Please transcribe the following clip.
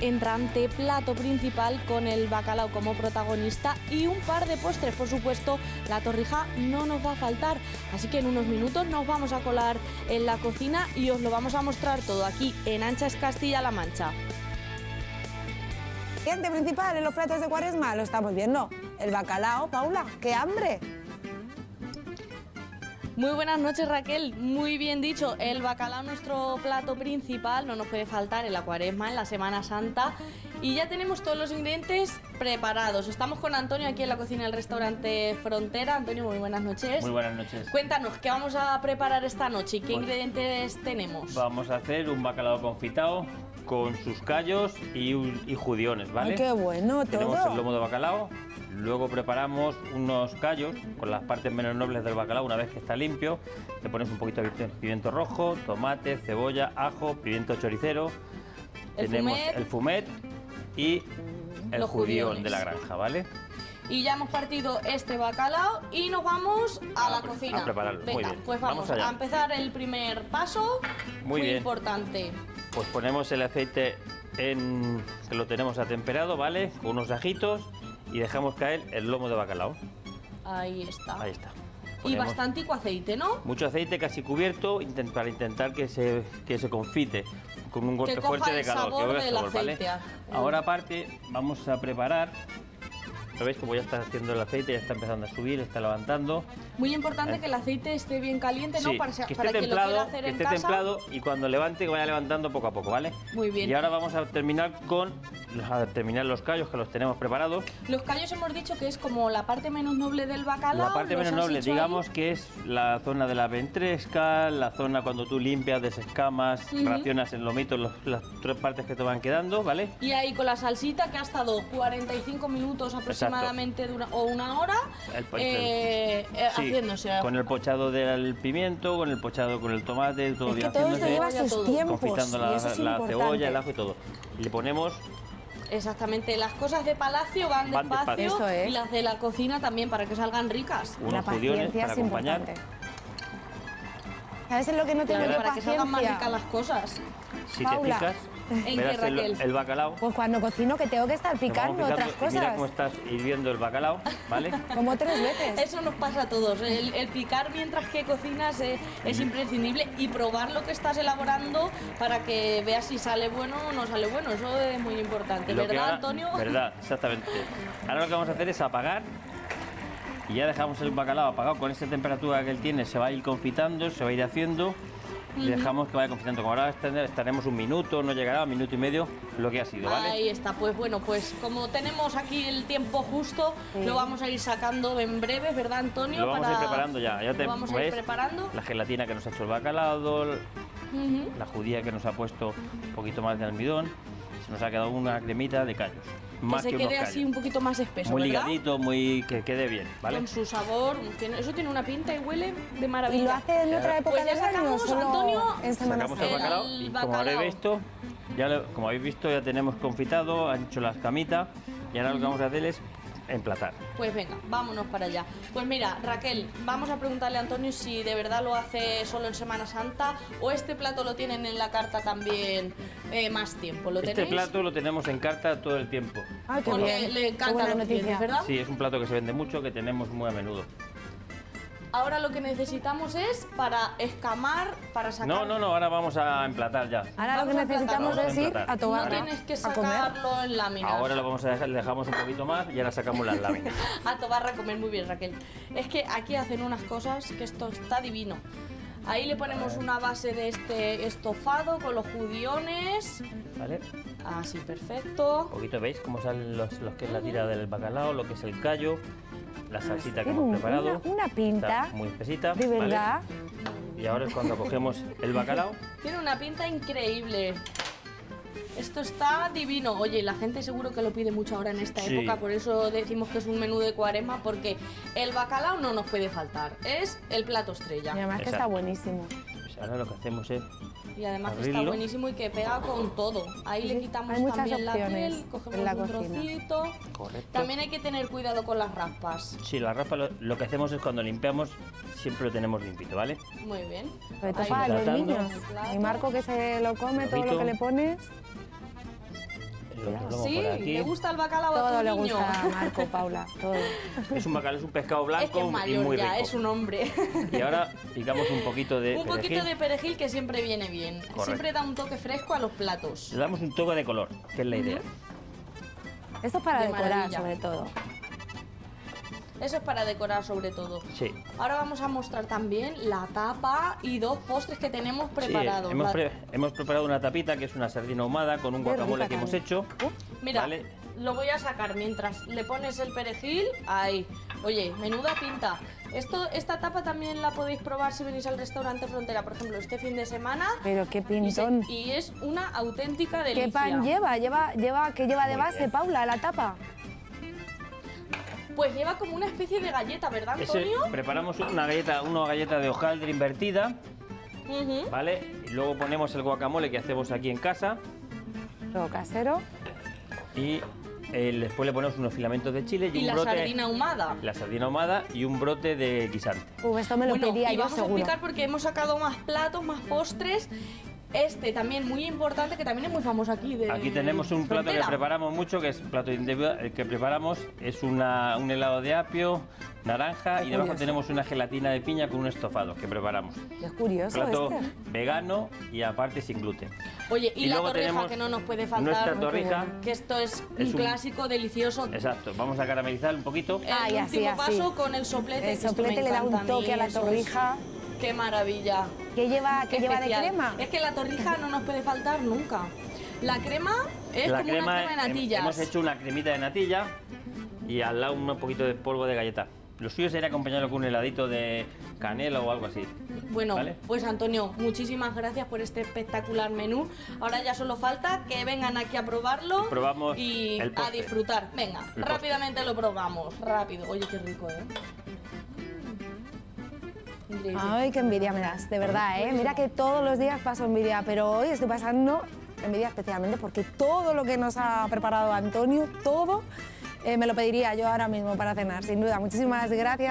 entrante, plato principal con el bacalao como protagonista y un par de postres, por supuesto, la torrija no nos va a faltar. Así que en unos minutos nos vamos a colar en la cocina y os lo vamos a mostrar todo aquí en Ancha es Castilla-La Mancha. El cliente principal en los platos de Cuaresma, lo estamos viendo, el bacalao. Paula, ¡qué hambre! Muy buenas noches, Raquel, muy bien dicho, el bacalao, nuestro plato principal, no nos puede faltar en la Cuaresma, en la Semana Santa, y ya tenemos todos los ingredientes preparados. Estamos con Antonio aquí en la cocina del restaurante Frontera. Antonio, muy buenas noches. Muy buenas noches. Cuéntanos, ¿qué vamos a preparar esta noche y qué ingredientes tenemos? Vamos a hacer un bacalao confitado con sus callos y judiones, ¿vale? Ay, ¡qué bueno todo! Tenemos el lomo de bacalao. Luego preparamos unos callos con las partes menos nobles del bacalao. Una vez que está limpio, le pones un poquito de pimiento rojo, tomate, cebolla, ajo, pimiento choricero. Tenemos el fumet y el judión de la granja, ¿vale? Y ya hemos partido este bacalao y nos vamos a la cocina. A prepararlo. Venga, muy bien. Pues vamos a empezar el primer paso. Muy importante. Pues ponemos el aceite que lo tenemos atemperado, ¿vale? Con unos ajitos. Y dejamos caer el lomo de bacalao. Ahí está. Ahí está. Y bastante aceite, ¿no? Mucho aceite, casi cubierto, para intentar que se confite con un golpe fuerte de calor. Que coja el sabor del aceite. ¿Vale? Ahora aparte vamos a preparar. ¿Lo veis como ya está haciendo el aceite? Ya está empezando a subir, está levantando. Muy importante que el aceite esté bien caliente, ¿no? Sí, para que lo quiera hacer en casa. Que esté templado y cuando levante, que vaya levantando poco a poco, ¿vale? Muy bien. Y ahora vamos a terminar los callos, que los tenemos preparados. Los callos hemos dicho que es como la parte menos noble del bacalao. La parte menos noble, digamos, ahí, que es la zona de la ventresca, la zona cuando tú limpias, desescamas, racionas en lomito las tres partes que te van quedando, ¿vale? Y ahí con la salsita, que ha estado 45 minutos aproximadamente o una hora haciéndose. Con el pochado del pimiento, con el pochado con el tomate, todo bien. Todo esto lleva sus tiempos, confitando la cebolla, el ajo y todo. Le ponemos... Exactamente, las cosas de palacio van despacio y las de la cocina también, para que salgan ricas. La paciencia es importante. A veces lo que no tenemos para que salgan más ricas las cosas. Si te fijas, el bacalao. Pues cuando cocino que tengo que estar picando otras cosas. Mira cómo estás hirviendo el bacalao, ¿vale? Como tres veces. Eso nos pasa a todos. El picar mientras que cocinas es imprescindible, y probar lo que estás elaborando para que veas si sale bueno o no sale bueno. Eso es muy importante, ¿verdad, Antonio? Verdad, exactamente. Ahora lo que vamos a hacer es apagar. Y ya dejamos el bacalao apagado. Con esta temperatura que él tiene se va a ir confitando, se va a ir haciendo. Y dejamos que vaya confitando. Como ahora estaremos un minuto, no llegará, un minuto y medio, lo que ha sido, ¿vale? Ahí está, pues bueno, pues como tenemos aquí el tiempo justo, lo vamos a ir sacando en breve, ¿verdad, Antonio? Lo vamos a ir preparando ya. Ya vamos a ir preparando. La gelatina que nos ha hecho el bacalao, la judía que nos ha puesto un poquito más de almidón, se nos ha quedado una cremita de callos. Más que se quede así un poquito más espeso, muy ligadito, que quede bien, ¿vale? Con su sabor, eso tiene una pinta y huele de maravilla. ¿Y lo hace en otra época del año? Pues ya sacamos, Antonio, en Semana Santa. Sacamos el bacalao y como habréis visto, ya tenemos confitado, han hecho las camitas, y ahora lo que vamos a hacer es emplatar. Pues venga, vámonos para allá. Pues mira, Raquel, vamos a preguntarle a Antonio si de verdad lo hace solo en Semana Santa o este plato lo tienen en la carta también más tiempo. ¿Lo tenéis? Este plato lo tenemos en carta todo el tiempo. Ah, qué bien. Le encanta la noticia, ¿verdad? Sí, es un plato que se vende mucho, que tenemos muy a menudo. Ahora lo que necesitamos es para escamar, para sacar... No, ahora vamos a emplatar ya. Ahora lo que necesitamos es ir a tomar. No tienes que sacarlo en láminas. Ahora lo vamos a dejar, le dejamos un poquito más y ahora sacamos las láminas. A tomar, a comer, muy bien, Raquel. Es que aquí hacen unas cosas que esto está divino. Ahí le ponemos una base de este estofado con los judiones. Vale. Así, perfecto. Un poquito, ¿veis cómo salen los que es la tira del bacalao, lo que es el callo? La salsita que hemos preparado. Una pinta. Está muy espesita. De verdad. ¿Vale? Y ahora es cuando cogemos el bacalao. Tiene una pinta increíble. Esto está divino. Oye, la gente seguro que lo pide mucho ahora en esta época, por eso decimos que es un menú de Cuaresma, porque el bacalao no nos puede faltar. Es el plato estrella. Y además que está buenísimo. Pues ahora lo que hacemos es... Y además que está buenísimo y que pega con todo. Ahí le quitamos también la piel, cogemos un trocito. Correcto. También hay que tener cuidado con las raspas. Sí, las raspas lo que hacemos es cuando limpiamos, siempre lo tenemos limpito, ¿vale? Muy bien. Sobre todo para los niños. Y Marco, que se lo come, todo lo que le pones. Sí, le gusta el bacalao a tu niño. Todo le gusta a Marco, Paula, todo. Es un bacalao, es un pescado blanco, es que es mayor, y muy rico. Ya, es un hombre. Y ahora picamos un poquito de perejil. Un poquito de perejil que siempre viene bien. Correcto. Siempre da un toque fresco a los platos. Le damos un toque de color, que es la idea. Esto es para decorar, maravilla, sobre todo. Eso es para decorar sobre todo. Sí. Ahora vamos a mostrar también la tapa y dos postres que tenemos preparados. Sí, hemos preparado una tapita que es una sardina ahumada con un guacamole que hemos hecho. Mira, ¿vale? Lo voy a sacar mientras le pones el perejil. Ahí. Oye, menuda pinta. Esta tapa también la podéis probar si venís al restaurante Frontera, por ejemplo, este fin de semana. Pero qué pintón. Y es una auténtica delicia. ¿Qué pan lleva? ¿Qué lleva de base, Paula, la tapa? Pues lleva como una especie de galleta, ¿verdad, Antonio? Preparamos una galleta de hojaldre invertida, ¿vale? Y luego ponemos el guacamole que hacemos aquí en casa. Todo casero. Y después le ponemos unos filamentos de chile y un brote... Y la sardina ahumada. La sardina ahumada y un brote de guisante. Esto me lo pedía yo, seguro. Y vamos a explicar porque hemos sacado más platos, más postres. Este también muy importante, que también es muy famoso aquí. Aquí tenemos un plato que preparamos mucho, que es plato que preparamos, es un helado de apio, naranja, y debajo tenemos una gelatina de piña con un estofado que preparamos. Es curioso. Plato vegano y aparte sin gluten. Oye, y la torrija que no nos puede faltar. Nuestra torrija. Que esto es un clásico delicioso. Exacto, vamos a caramelizar un poquito. El último paso con el soplete. El soplete le da un toque a la torrija. ¡Qué maravilla! ¿Qué lleva de crema? Es que la torrija no nos puede faltar nunca. La crema es como una crema de natillas. Hemos hecho una cremita de natilla y al lado un poquito de polvo de galleta. Lo suyo sería acompañarlo con un heladito de canela o algo así. Bueno, ¿vale? Pues Antonio, muchísimas gracias por este espectacular menú. Ahora ya solo falta que vengan aquí a probarlo. Probamos y el postre. A disfrutar. Venga, rápidamente lo probamos. Rápido. Oye, qué rico, ¿eh? Ay, qué envidia me das, de verdad, ¿eh? Mira que todos los días paso envidia, pero hoy estoy pasando envidia especialmente porque todo lo que nos ha preparado Antonio, todo me lo pediría yo ahora mismo para cenar, sin duda. Muchísimas gracias.